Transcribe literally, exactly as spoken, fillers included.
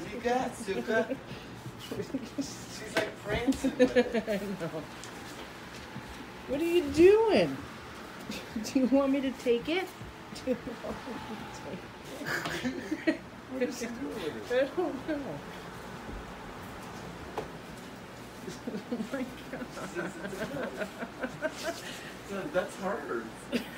Cyka, Cyka. She's like prancing with it. I know. What are you doing? Do you want me to take it? Do you want me to take it? What is she doing with it? I don't know. Oh my God. That's hard.